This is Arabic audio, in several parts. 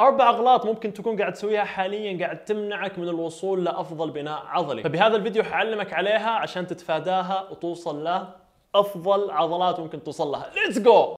4 اغلاط ممكن تكون قاعد تسويها حاليا قاعد تمنعك من الوصول لافضل بناء عضلي. فبهذا الفيديو حعلمك عليها عشان تتفاداها وتوصل لافضل عضلات ممكن توصل لها. ليتس جو.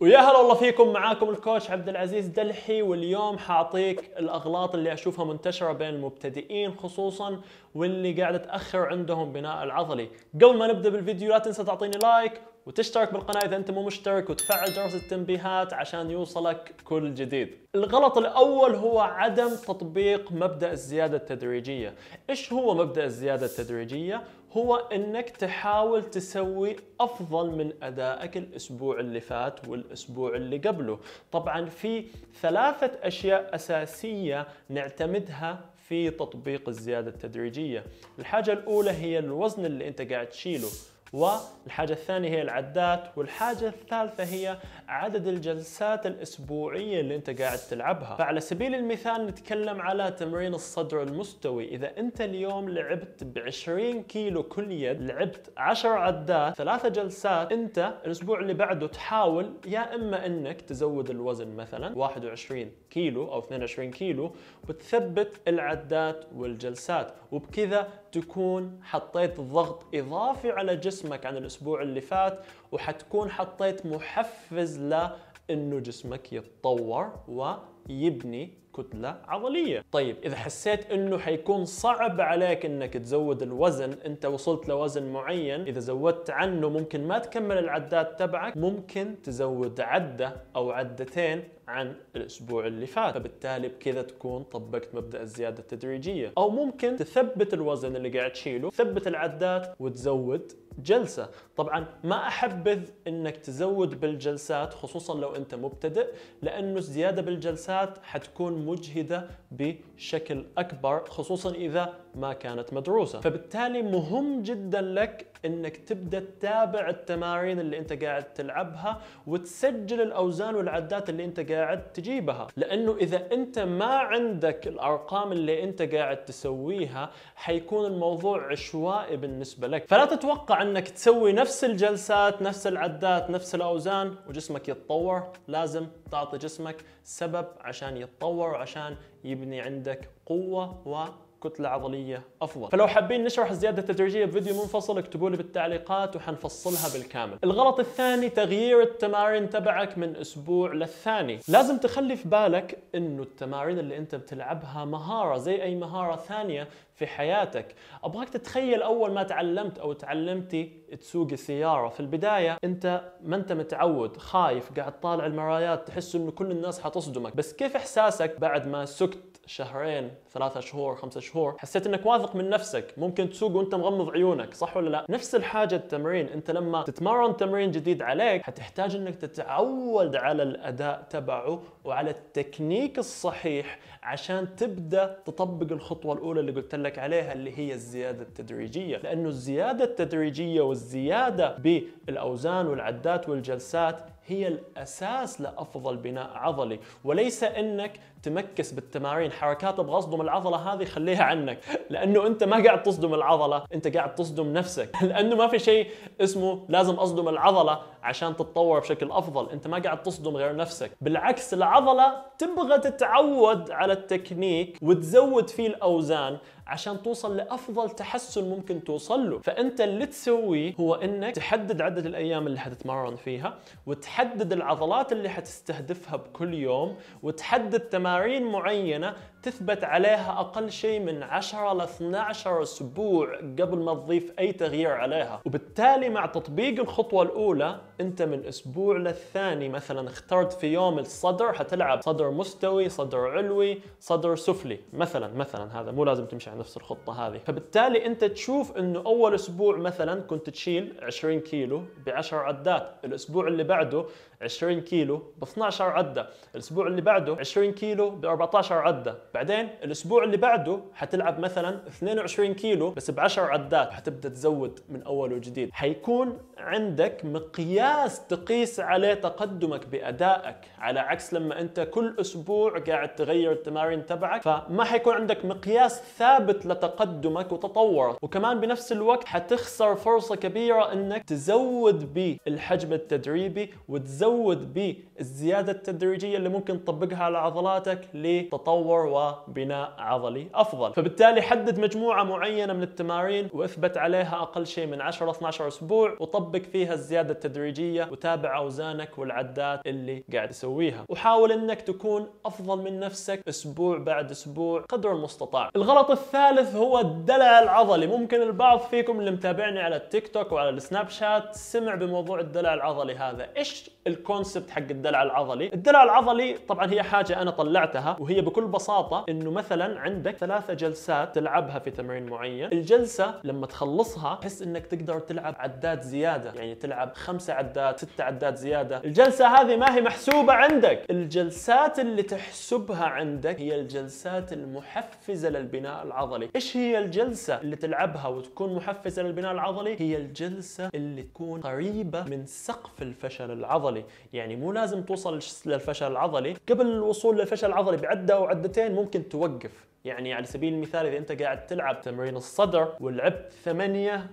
ويا هلا والله فيكم، معاكم الكوتش عبدالعزيز دلحي، واليوم حاعطيك الاغلاط اللي اشوفها منتشره بين المبتدئين خصوصا واللي قاعده تاخر عندهم بناء العضلي. قبل ما نبدا بالفيديو لا تنسى تعطيني لايك وتشترك بالقناه اذا انت مو مشترك وتفعل جرس التنبيهات عشان يوصلك كل جديد. الغلط الاول هو عدم تطبيق مبدا الزياده التدريجيه. ايش هو مبدا الزياده التدريجيه؟ هو انك تحاول تسوي افضل من ادائك الاسبوع اللي فات والاسبوع اللي قبله. طبعا في 3 اشياء اساسيه نعتمدها في تطبيق الزياده التدريجيه. الحاجه الاولى هي الوزن اللي انت قاعد تشيله، والحاجة الثانية هي العدات، والحاجة الثالثة هي عدد الجلسات الأسبوعية اللي أنت قاعد تلعبها. فعلى سبيل المثال نتكلم على تمرين الصدر المستوي. إذا أنت اليوم لعبت ب20 كيلو كل يد، لعبت 10 عدات 3 جلسات، أنت الأسبوع اللي بعده تحاول يا إما أنك تزود الوزن مثلا 21 كيلو أو 22 كيلو وتثبت العدات والجلسات، وبكذا تكون حطيت ضغط إضافي على جسمك عن الأسبوع اللي فات، وحتكون حطيت محفز لأنه جسمك يتطور ويبني كتلة عضلية. طيب إذا حسيت أنه حيكون صعب عليك أنك تزود الوزن، أنت وصلت لوزن معين، إذا زودت عنه ممكن ما تكمل العدات تبعك، ممكن تزود عدة أو عدتين عن الأسبوع اللي فات، فبالتالي بكذا تكون طبقت مبدأ الزيادة التدريجية. أو ممكن تثبت الوزن اللي قاعد تشيله، تثبت العدات وتزود جلسة. طبعا ما أحبذ أنك تزود بالجلسات خصوصا لو أنت مبتدئ، لأنه الزيادة بالجلسات حتكون مجهدة بشكل أكبر خصوصا إذا ما كانت مدروسة. فبالتالي مهم جدا لك أنك تبدأ تتابع التمارين اللي أنت قاعد تلعبها وتسجل الأوزان والعدات اللي أنت قاعد تجيبها، لأنه إذا أنت ما عندك الأرقام اللي أنت قاعد تسويها حيكون الموضوع عشوائي بالنسبة لك. فلا تتوقع أنك تسوي نفس الجلسات نفس العدات نفس الأوزان وجسمك يتطور. لازم تعطي جسمك سبب عشان يتطور وعشان يبني عندك قوة و كتلة عضلية أفضل. فلو حابين نشرح الزيادة التدريجية بفيديو منفصل اكتبوا لي بالتعليقات وحنفصلها بالكامل. الغلط الثاني تغيير التمارين تبعك من أسبوع للثاني. لازم تخلي في بالك إنه التمارين اللي أنت بتلعبها مهارة زي أي مهارة ثانية في حياتك. أبغاك تتخيل أول ما تعلمت أو تعلمتي تسوقي سيارة، في البداية أنت متعود، خايف، قاعد طالع المرايات، تحس إنه كل الناس حتصدمك. بس كيف إحساسك بعد ما سكت شهرين 3 شهور 5 شهور؟ حسيت انك واثق من نفسك، ممكن تسوق وانت مغمض عيونك، صح ولا لا؟ نفس الحاجه التمرين، انت لما تتمرن تمرين جديد عليك حتحتاج انك تتعود على الاداء تبعه وعلى التكنيك الصحيح عشان تبدا تطبق الخطوه الاولى اللي قلت لك عليها اللي هي الزياده التدريجيه، لانه الزياده التدريجيه والزياده بالاوزان والعدات والجلسات هي الأساس لأفضل بناء عضلي، وليس أنك تمكس بالتمارين، حركات بغصدم العضلة هذه خليها عنك، لأنه أنت ما قاعد تصدم العضلة، أنت قاعد تصدم نفسك، لأنه ما في شيء اسمه لازم أصدم العضلة عشان تتطور بشكل أفضل، أنت ما قاعد تصدم غير نفسك، بالعكس العضلة تبغى تتعود على التكنيك وتزود فيه الأوزان عشان توصل لأفضل تحسن ممكن توصل له. فأنت اللي تسويه هو أنك تحدد عدد الأيام اللي حتتمرن فيها، وتحدد العضلات اللي حتستهدفها بكل يوم، وتحدد تمارين معينة تثبت عليها أقل شيء من 10 ل 12 أسبوع قبل ما تضيف أي تغيير عليها. وبالتالي مع تطبيق الخطوة الأولى أنت من أسبوع للثاني مثلا اخترت في يوم الصدر حتلعب صدر مستوي، صدر علوي، صدر سفلي مثلا، هذا مو لازم تمشي على نفس الخطة هذه. فبالتالي أنت تشوف أنه أول أسبوع مثلا كنت تشيل 20 كيلو ب10 عدات، الأسبوع اللي بعده 20 كيلو ب12 عدة، الأسبوع اللي بعده 20 كيلو ب14 عدة، بعدين الاسبوع اللي بعده حتلعب مثلا 22 كيلو بس ب10 عدات، حتبدا تزود من اول وجديد، حيكون عندك مقياس تقيس عليه تقدمك بادائك، على عكس لما انت كل اسبوع قاعد تغير التمارين تبعك فما حيكون عندك مقياس ثابت لتقدمك وتطورك، وكمان بنفس الوقت حتخسر فرصه كبيره انك تزود بالحجم التدريبي وتزود بالزياده التدريجيه اللي ممكن تطبقها على عضلاتك لتطور وبناء عضلي افضل. فبالتالي حدد مجموعه معينه من التمارين واثبت عليها اقل شيء من 10-12 اسبوع وطبق فيها الزياده التدريجيه وتابع اوزانك والعدات اللي قاعد تسويها، وحاول انك تكون افضل من نفسك اسبوع بعد اسبوع قدر المستطاع. الغلط الثالث هو الدلع العضلي. ممكن البعض فيكم اللي متابعني على التيك توك وعلى السناب شات سمع بموضوع الدلع العضلي هذا. ايش الكونسبت حق الدلع العضلي؟ الدلع العضلي طبعا هي حاجه انا طلعتها، وهي بكل بساطه انه مثلا عندك 3 جلسات تلعبها في تمرين معين، الجلسه لما تخلصها تحس انك تقدر تلعب عدات زياده، يعني تلعب 5 عدات 6 عدات زياده، الجلسه هذه ما هي محسوبه عندك. الجلسات اللي تحسبها عندك هي الجلسات المحفزه للبناء العضلي. ايش هي الجلسه اللي تلعبها وتكون محفزه للبناء العضلي؟ هي الجلسه اللي تكون قريبه من سقف الفشل العضلي، يعني مو لازم توصل للفشل العضلي، قبل الوصول للفشل العضلي بعده او عدتين ممكن توقف. يعني على سبيل المثال اذا انت قاعد تلعب تمرين الصدر ولعبت 8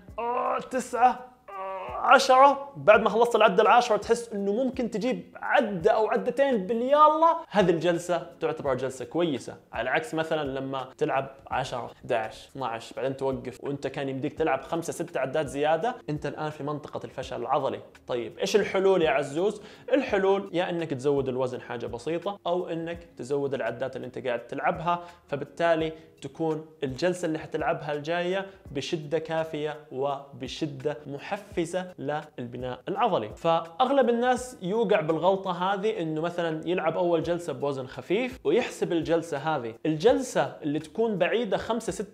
9 10، بعد ما خلصت العدة 10 تحس انه ممكن تجيب عدة او عدتين باليالله، هذه الجلسة تعتبر جلسة كويسة، على عكس مثلا لما تلعب 10 11 12 بعدين توقف وانت كان يمديك تلعب 5-6 عدات زيادة، انت الان في منطقة الفشل العضلي. طيب ايش الحلول يا عزوز؟ الحلول يا انك تزود الوزن حاجة بسيطة، او انك تزود العدات اللي انت قاعد تلعبها، فبالتالي تكون الجلسة اللي حتلعبها الجاية بشدة كافية وبشدة محفزة للبناء العضلي. فأغلب الناس يوقع بالغلطة هذه إنه مثلا يلعب أول جلسة بوزن خفيف ويحسب الجلسة هذه. الجلسة اللي تكون بعيدة 5-6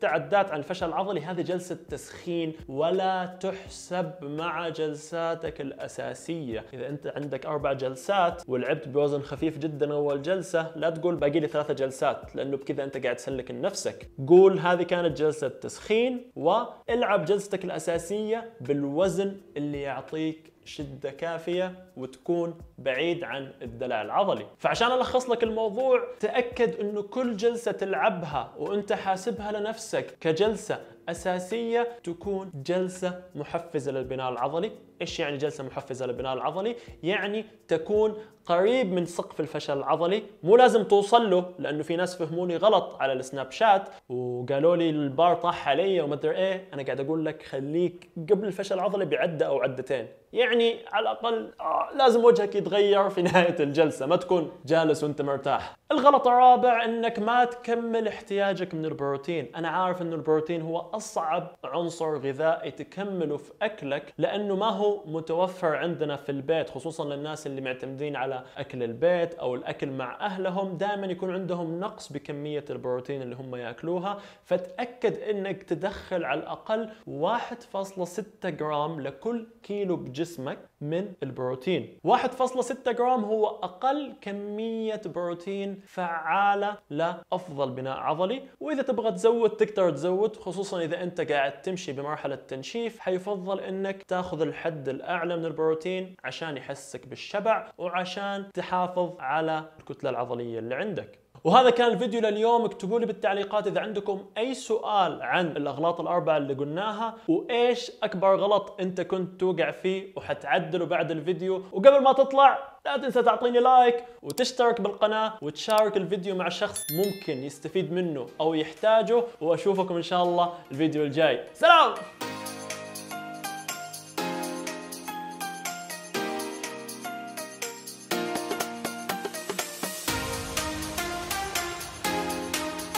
عدات عن الفشل العضلي هذه جلسة تسخين، ولا تحسب مع جلساتك الأساسية. إذا أنت عندك 4 جلسات ولعبت بوزن خفيف جدا أول جلسة، لا تقول باقي لي 3 جلسات، لأنه بكذا أنت قاعد تسلك نفسك. قول هذه كانت جلسة تسخين، والعب جلستك الأساسية بالوزن اللي يعطيك شدة كافية وتكون بعيد عن الدلع العضلي. فعشان ألخص لك الموضوع، تأكد أنه كل جلسة تلعبها وأنت حاسبها لنفسك كجلسة أساسية تكون جلسة محفزة للبناء العضلي. إيش يعني جلسة محفزة للبناء العضلي؟ يعني تكون قريب من سقف الفشل العضلي، مو لازم توصل له، لأنه في ناس فهموني غلط على السناب شات وقالوا لي البار طاح علي وما أدري إيه. أنا قاعد أقول لك خليك قبل الفشل العضلي بعدة أو عدتين، يعني على الأقل لازم وجهك يتغير في نهاية الجلسة، ما تكون جالس وأنت مرتاح. الغلط الرابع أنك ما تكمل احتياجك من البروتين. أنا عارف أن البروتين هو أصعب عنصر غذائي تكمله في أكلك، لأنه ما هو متوفر عندنا في البيت، خصوصا للناس اللي معتمدين على أكل البيت أو الأكل مع أهلهم، دائما يكون عندهم نقص بكمية البروتين اللي هم يأكلوها. فتأكد أنك تدخل على الأقل 1.6 جرام لكل كيلو بجسمك من البروتين. 1.6 جرام هو أقل كمية بروتين فعالة لأفضل بناء عضلي، وإذا تبغى تزود تقدر تزود، خصوصا إذا أنت قاعد تمشي بمرحلة تنشيف. حيفضل أنك تاخذ الحد الأعلى من البروتين عشان يحسك بالشبع وعشان تحافظ على الكتلة العضلية اللي عندك. وهذا كان الفيديو لليوم. اكتبوا لي بالتعليقات اذا عندكم اي سؤال عن الاغلاط الاربعه اللي قلناها، وايش اكبر غلط انت كنت توقع فيه وحتعدله بعد الفيديو. وقبل ما تطلع لا تنسى تعطيني لايك وتشترك بالقناه وتشارك الفيديو مع شخص ممكن يستفيد منه او يحتاجه، واشوفكم ان شاء الله الفيديو الجاي. سلام.